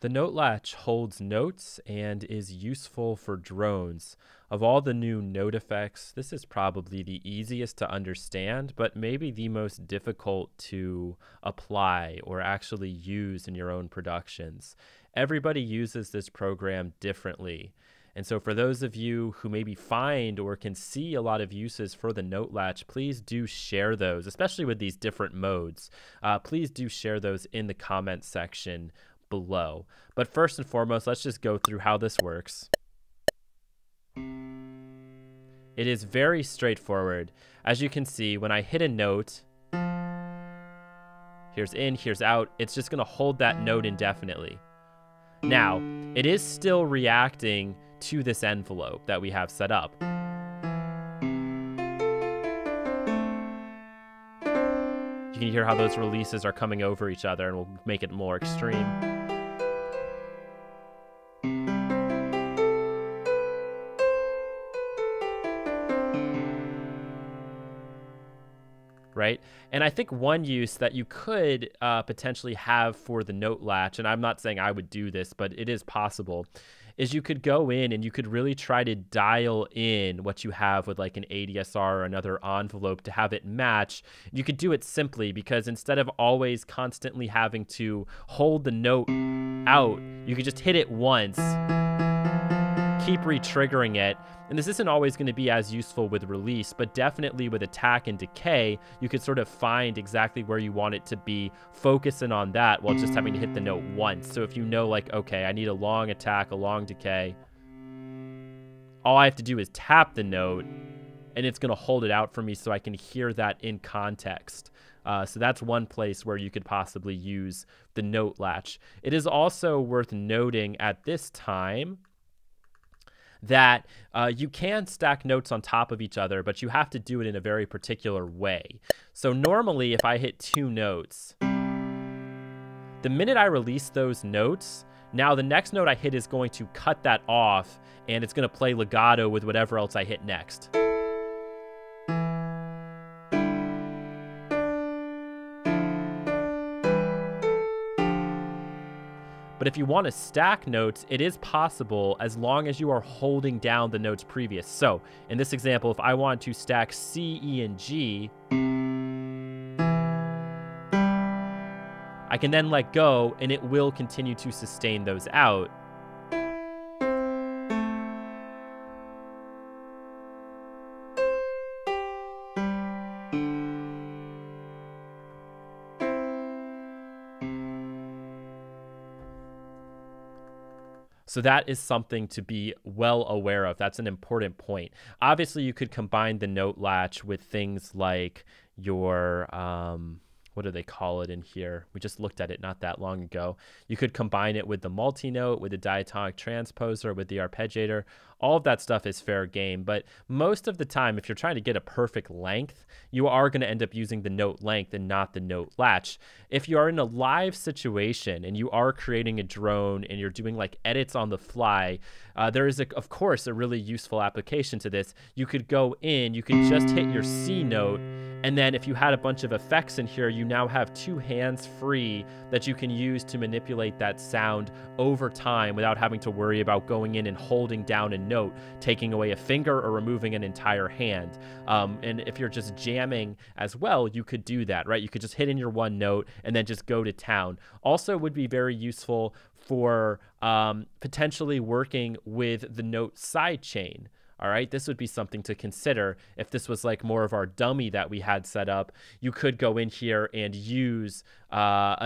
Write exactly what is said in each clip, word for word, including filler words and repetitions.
The Note Latch holds notes and is useful for drones. Of all the new note effects, this is probably the easiest to understand, but maybe the most difficult to apply or actually use in your own productions. Everybody uses this program differently. And so for those of you who maybe find or can see a lot of uses for the Note Latch, please do share those, especially with these different modes. Uh, please do share those in the comment section below. But first and foremost, let's just go through how this works. It is very straightforward. As you can see, when I hit a note, here's in, here's out, it's just going to hold that note indefinitely. Now, it is still reacting to this envelope that we have set up. You can hear how those releases are coming over each other, and we'll make it more extreme. Right? And I think one use that you could uh, potentially have for the Note Latch, and I'm not saying I would do this, but it is possible, is you could go in and you could really try to dial in what you have with like an A D S R or another envelope to have it match. You could do it simply because instead of always constantly having to hold the note out, you could just hit it once, keep re-triggering it. And this isn't always going to be as useful with release, but definitely with attack and decay, you could sort of find exactly where you want it to be, focusing on that while just having to hit the note once. So if you know, like, okay, I need a long attack, a long decay, all I have to do is tap the note and it's going to hold it out for me so I can hear that in context. Uh, so that's one place where you could possibly use the Note Latch. It is also worth noting at this time that uh, you can stack notes on top of each other, but you have to do it in a very particular way. So normally, if I hit two notes, the minute I release those notes, now the next note I hit is going to cut that off, and it's going to play legato with whatever else I hit next. But if you want to stack notes, it is possible as long as you are holding down the notes previous. So in this example, if I want to stack C, E, and G, I can then let go and it will continue to sustain those out. So that is something to be well aware of. That's an important point. Obviously, you could combine the Note Latch with things like your, um, what do they call it in here? We just looked at it not that long ago. You could combine it with the multi-note, with the diatonic transposer, with the arpeggiator. All of that stuff is fair game, but most of the time, if you're trying to get a perfect length, you are going to end up using the note length and not the Note Latch. If you are in a live situation and you are creating a drone and you're doing like edits on the fly, uh, there is, a, of course, a really useful application to this. You could go in, you could just hit your C note, and then if you had a bunch of effects in here, you now have two hands free that you can use to manipulate that sound over time without having to worry about going in and holding down a note, taking away a finger or removing an entire hand. Um, and if you're just jamming as well, you could do that, right? You could just hit in your one note and then just go to town. Also would be very useful for um, potentially working with the note sidechain. All right, this would be something to consider. If this was like more of our dummy that we had set up, you could go in here and use uh,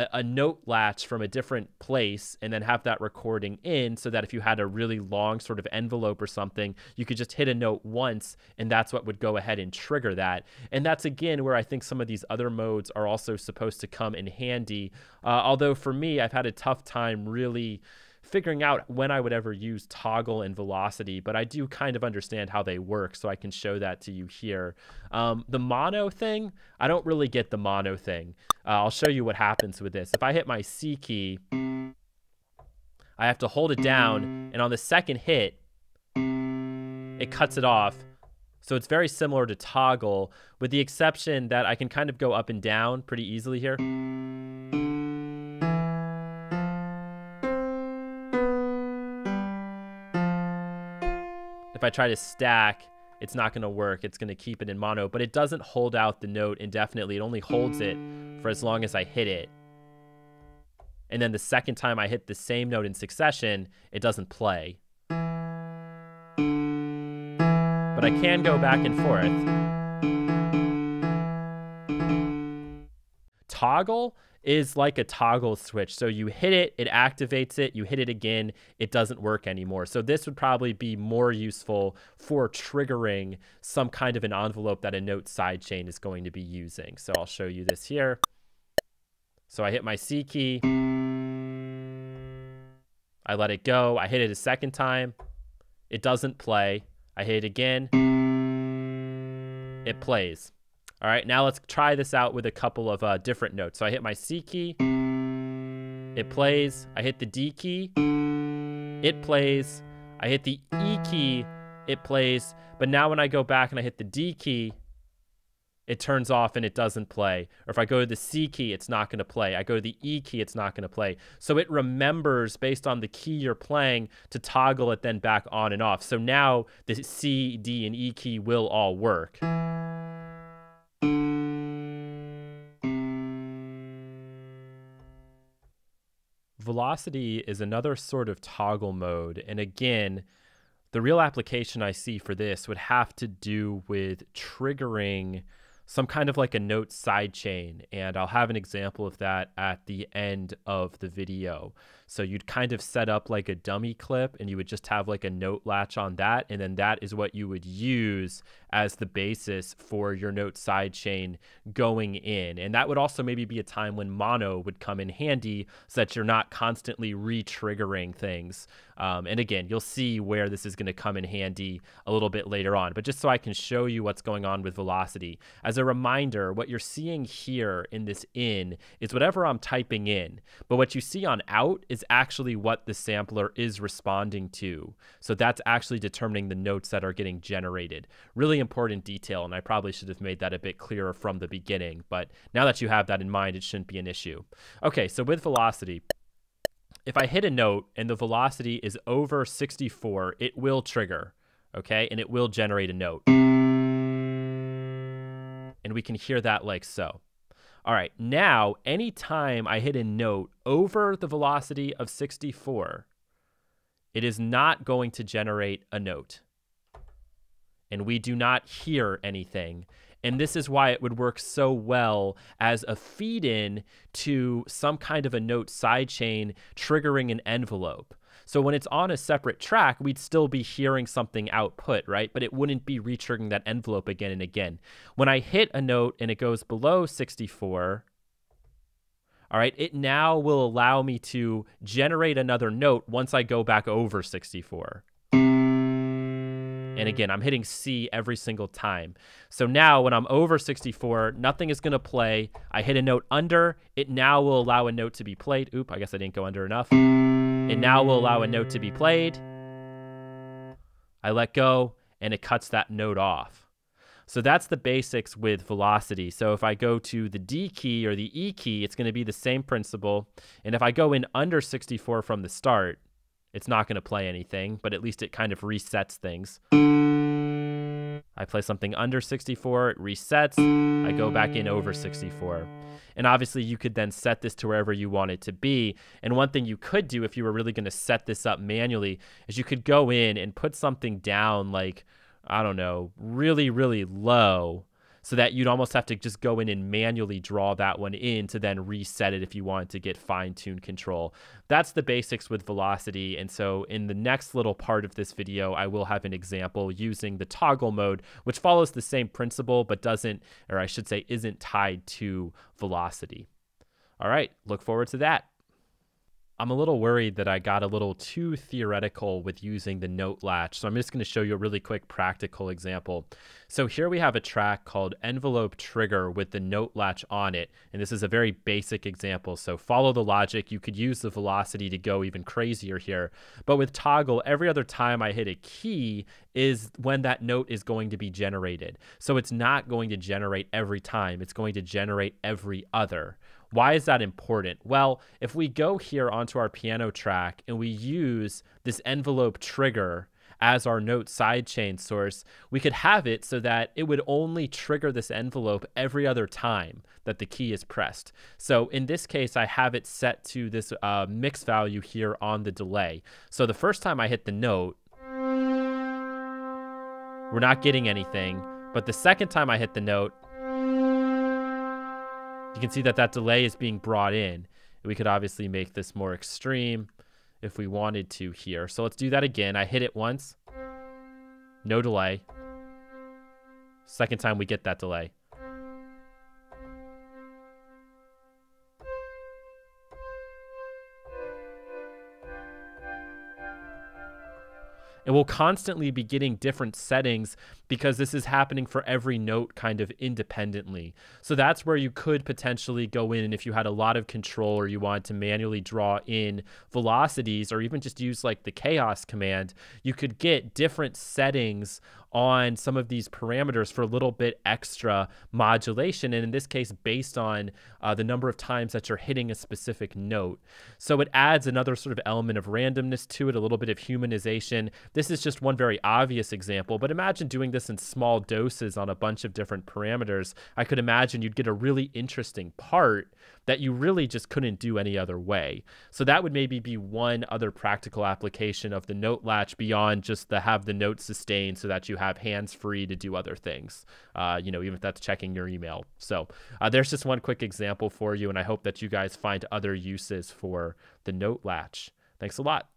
a, a Note Latch from a different place and then have that recording in so that if you had a really long sort of envelope or something, you could just hit a note once and that's what would go ahead and trigger that. And that's again where I think some of these other modes are also supposed to come in handy. Uh, although for me, I've had a tough time really figuring out when I would ever use toggle and velocity, but I do kind of understand how they work, so I can show that to you here. Um, the mono thing, I don't really get the mono thing. Uh, I'll show you what happens with this. If I hit my C key, I have to hold it down, and on the second hit, it cuts it off. So it's very similar to toggle, with the exception that I can kind of go up and down pretty easily here. if I try to stack, it's not going to work. It's going to keep it in mono, but it doesn't hold out the note indefinitely. It only holds it for as long as I hit it. And then the second time I hit the same note in succession, it doesn't play. But I can go back and forth. Toggle is like a toggle switch. So you hit it, it activates it, you hit it again, it doesn't work anymore. So this would probably be more useful for triggering some kind of an envelope that a note sidechain is going to be using. So I'll show you this here. So I hit my C key, I let it go, I hit it a second time, it doesn't play, I hit it again, it plays. All right, now let's try this out with a couple of uh, different notes. So I hit my C key, it plays. I hit the D key, it plays. I hit the E key, it plays. But now when I go back and I hit the D key, it turns off and it doesn't play. Or if I go to the C key, it's not gonna play. I go to the E key, it's not gonna play. So it remembers based on the key you're playing to toggle it then back on and off. So now the C, D, and E key will all work. Velocity is another sort of toggle mode, and again, the real application I see for this would have to do with triggering some kind of like a note sidechain, and I'll have an example of that at the end of the video. So you'd kind of set up like a dummy clip and you would just have like a note latch on that, and then that is what you would use as the basis for your note sidechain going in. And that would also maybe be a time when mono would come in handy so that you're not constantly re-triggering things. Um, and again, you'll see where this is gonna come in handy a little bit later on, but just so I can show you what's going on with velocity. As a reminder, what you're seeing here in this in is whatever I'm typing in, but what you see on out is actually what the sampler is responding to. So that's actually determining the notes that are getting generated. Really important detail, and I probably should have made that a bit clearer from the beginning, but now that you have that in mind, it shouldn't be an issue. Okay, so with velocity, if I hit a note and the velocity is over sixty-four, it will trigger, okay? And it will generate a note. And we can hear that like so. All right, now anytime I hit a note over the velocity of sixty-four, it is not going to generate a note. And we do not hear anything. And this is why it would work so well as a feed-in to some kind of a note sidechain triggering an envelope. So when it's on a separate track, we'd still be hearing something output, right? But it wouldn't be re-triggering that envelope again and again. When I hit a note and it goes below sixty-four, all right, it now will allow me to generate another note once I go back over sixty-four. And again, I'm hitting C every single time. So now when I'm over sixty-four, nothing is gonna play. I hit a note under, it now will allow a note to be played. Oop, I guess I didn't go under enough. It now will allow a note to be played. I let go and it cuts that note off. So that's the basics with velocity. So if I go to the D key or the E key, it's gonna be the same principle. And if I go in under sixty-four from the start, it's not gonna play anything, but at least it kind of resets things. I play something under sixty-four, it resets, I go back in over sixty-four. And obviously you could then set this to wherever you want it to be. And one thing you could do if you were really gonna set this up manually is you could go in and put something down like, I don't know, really, really low, so that you'd almost have to just go in and manually draw that one in to then reset it if you wanted to get fine-tuned control. That's the basics with velocity, and so in the next little part of this video, I will have an example using the toggle mode, which follows the same principle but doesn't, or I should say isn't tied to velocity. All right, look forward to that. I'm a little worried that I got a little too theoretical with using the note latch. So I'm just gonna show you a really quick practical example. So here we have a track called Envelope Trigger with the note latch on it. And this is a very basic example. So follow the logic. You could use the velocity to go even crazier here. But with toggle, every other time I hit a key is when that note is going to be generated. So it's not going to generate every time. It's going to generate every other. Why is that important? Well, if we go here onto our piano track and we use this envelope trigger as our note sidechain source, we could have it so that it would only trigger this envelope every other time that the key is pressed. So in this case, I have it set to this uh, mix value here on the delay. So the first time I hit the note, we're not getting anything, but the second time I hit the note, you can see that that delay is being brought in. We could obviously make this more extreme if we wanted to here. So let's do that again. I hit it once, no delay. Second time we get that delay. And we'll constantly be getting different settings because this is happening for every note kind of independently. So that's where you could potentially go in, and if you had a lot of control or you wanted to manually draw in velocities or even just use like the chaos command, you could get different settings on some of these parameters for a little bit extra modulation, and in this case based on uh, the number of times that you're hitting a specific note. So it adds another sort of element of randomness to it, a little bit of humanization. This is just one very obvious example, but imagine doing this in small doses on a bunch of different parameters. I could imagine you'd get a really interesting part that you really just couldn't do any other way. So that would maybe be one other practical application of the note latch beyond just the have the note sustained so that you have hands free to do other things, uh, you know, even if that's checking your email. So uh, there's just one quick example for you, and I hope that you guys find other uses for the note latch. Thanks a lot.